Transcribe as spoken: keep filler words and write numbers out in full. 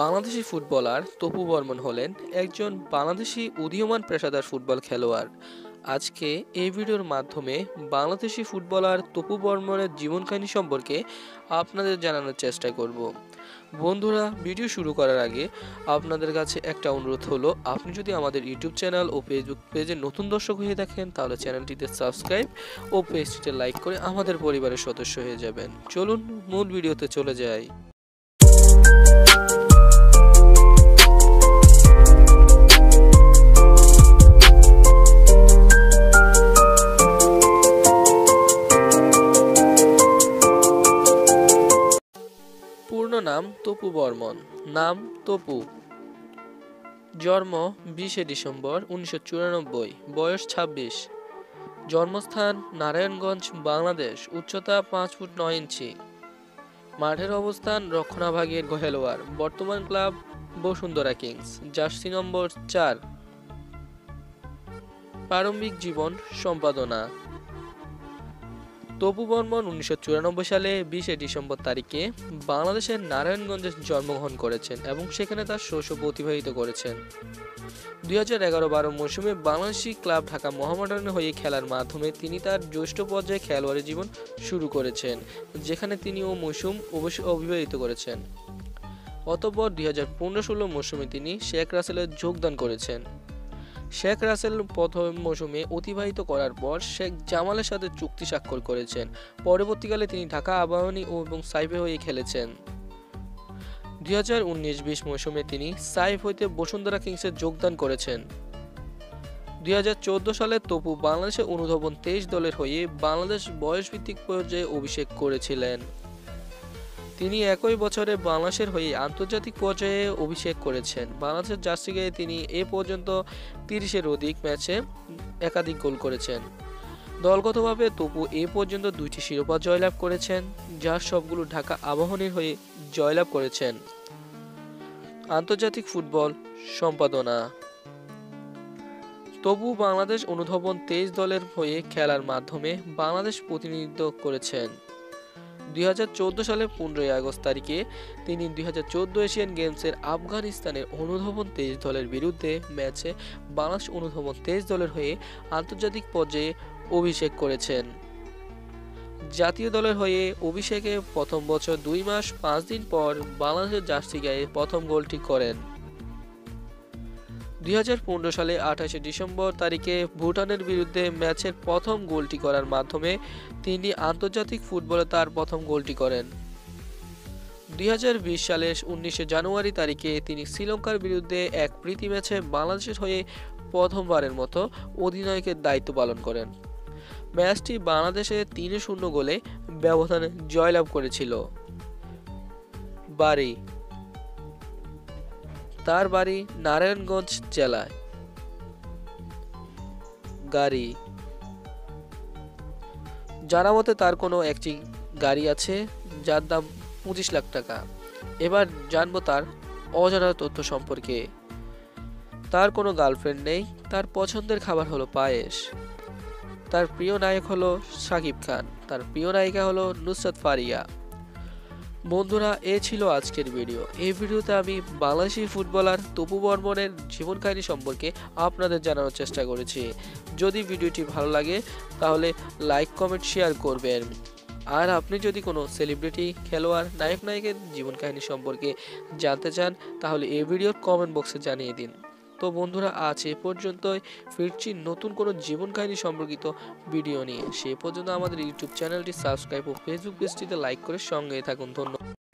Bangladeshi footballer Tapu Barman হলেন একজন বাংলাদেশি উদীয়মান পেশাদার ফুটবল খেলোয়াড়। আজকে এই ভিডিওর মাধ্যমে বাংলাদেশি ফুটবলার তপু বর্মনের জীবন কাহিনী সম্পর্কে আপনাদের জানানোর চেষ্টা করব। বন্ধুরা, ভিডিও শুরু করার আগে আপনাদের কাছে একটা অনুরোধ হলো, আপনি যদি আমাদের ইউটিউব চ্যানেল ও ফেসবুক পেজে নতুন দর্শক হয়ে থাকেন তাহলে চ্যানেলটিতে সাবস্ক্রাইব ও পেজটিতে লাইক করে আমাদের পরিবারের সদস্য হয়ে যাবেন। চলুন মূল ভিডিওতে চলে যাই। নাম তপু বর্মন, নাম তপু, জন্ম বিশে ডিসেম্বর উনিশশো চুরানব্বই, বয়স ছাব্বিশ, জন্মস্থান নারায়ণগঞ্জ, বাংলাদেশ, উচ্চতা পাঁচ ফুট নয় ইঞ্চি, মাঠের অবস্থান রক্ষণাভাগের খেলোয়াড়, বর্তমান ক্লাব বসুন্ধরা কিংস, জার্সি নম্বর চার। প্রারম্ভিক জীবন সম্পাদনা। তপু বর্মন উনিশশো চুরানব্বই সালে বিশে ডিসেম্বর তারিখে বাংলাদেশের নারায়ণগঞ্জে জন্মগ্রহণ করেছেন এবং সেখানে তার শৈশব অতিবাহিত করেছেন। দুই হাজার এগারো বারো মৌসুমে বাংলাদেশি ক্লাব ঢাকা মোহামেডান হয়ে খেলার মাধ্যমে তিনি তার জ্যেষ্ঠ পর্যায়ে খেলোয়াড়ি জীবন শুরু করেছেন, যেখানে তিনি ও মৌসুম অবশ্য অবিবাহিত করেছেন। অতঃপর দুই হাজার পনেরো ষোলো মৌসুমে তিনি শেখ রাসেলে যোগদান করেছেন। শেখ রাসেল প্রথম মৌসুমে অতিবাহিত করার পর শেখ জামালের সাথে চুক্তি স্বাক্ষর করেছেন। পরবর্তীকালে তিনি ঢাকা আবাহনী এবং সাইফে হয়ে খেলেছেন। দুই হাজার উনিশ বিশ মৌসুমে তিনি সাইফ হইতে বসুন্ধরা কিংসে যোগদান করেছেন। দুই হাজার চোদ্দ সালে তপু বাংলাদেশের অনুধাবন তেইশ দলের হয়ে বাংলাদেশ বয়সভিত্তিক পর্যায়ে অভিষেক করেছিলেন। তিনি একই বছরে বাংলাদেশের হয়ে আন্তর্জাতিক পর্যায়ে অভিষেক করেছেন। বাংলাদেশের জার্সি গায়ে তিনি এ পর্যন্ত তিরিশের অধিক ম্যাচে একাধিক গোল করেছেন। দলগতভাবে তপু এ পর্যন্ত দুইটি শিরোপা জয়লাভ করেছেন, যার সবগুলো ঢাকা আবাহনীর হয়ে জয়লাভ করেছেন। আন্তর্জাতিক ফুটবল সম্পাদনা। তপু বাংলাদেশ অনুধাবন তেইশ দলের হয়ে খেলার মাধ্যমে বাংলাদেশ প্রতিনিধিত্ব করেছেন। দুই হাজার চোদ্দো সালে পনেরোই আগস্ট তারিখে তিনি দুই হাজার চোদ্দো এশিয়ান গেমসের আফগানিস্তানের অনুধাবন তেইশ দলের বিরুদ্ধে ম্যাচে বাংলাদেশ অনুধাবন তেইশ দলের হয়ে আন্তর্জাতিক পর্যায়ে অভিষেক করেছেন। জাতীয় দলের হয়ে অভিষেকে প্রথম বছর দুই মাস পাঁচ দিন পর বাংলাদেশের জার্সি গায়ে প্রথম গোলটি করেন। দুই হাজার পনেরো সালে আঠাশে ডিসেম্বর তারিখে ভুটানের বিরুদ্ধে ম্যাচের প্রথম গোলটি করার মাধ্যমে তিনি আন্তর্জাতিক ফুটবলে তার প্রথম গোলটি করেন। দুই হাজার বিশ সালের উনিশে জানুয়ারি তারিখে তিনি শ্রীলঙ্কার বিরুদ্ধে এক প্রীতি ম্যাচে বাংলাদেশের হয়ে প্রথমবারের মতো অধিনায়কের দায়িত্ব পালন করেন। ম্যাচটি বাংলাদেশে তিন শূন্য গোলে ব্যবধানে জয়লাভ করেছিল। বাড়ি। তার বাড়ি নারায়ণগঞ্জ জেলায়। গাড়ি। জানা মতে তার কোনো একটি গাড়ি আছে যার দাম পঁচিশ লাখ টাকা। এবার জানবো তার অজানা তথ্য সম্পর্কে। তার কোনো গার্লফ্রেন্ড নেই। তার পছন্দের খাবার হলো পায়েস। তার প্রিয় নায়ক হলো শাকিব খান। তার প্রিয় নায়িকা হলো নুসরত ফারিয়া। বন্ধুরা, এ ছিল আজকের ভিডিও। এই ভিডিওতে আমি বাংলাদেশি ফুটবলার তপু বর্মনের জীবন কাহিনী সম্পর্কে আপনাদের জানানোর চেষ্টা করেছি। যদি ভিডিওটি ভালো লাগে তাহলে লাইক, কমেন্ট, শেয়ার করবেন। আর আপনি যদি কোনো সেলিব্রিটি, খেলোয়াড়, নায়ক নায়িকের জীবন কাহিনী সম্পর্কে জানতে চান তাহলে এই ভিডিওর কমেন্ট বক্সে জানিয়ে দিন। তো বন্ধুরা, আজ এ পর্যন্তই। ফিরছি নতুন কোনো জীবন কাহিনী সম্পর্কিত ভিডিও নিয়ে। সে পর্যন্ত আমাদের ইউটিউব চ্যানেলটি সাবস্ক্রাইব ও ফেসবুক পেজটিতে লাইক করে সঙ্গে থাকুন। ধন্যবাদ।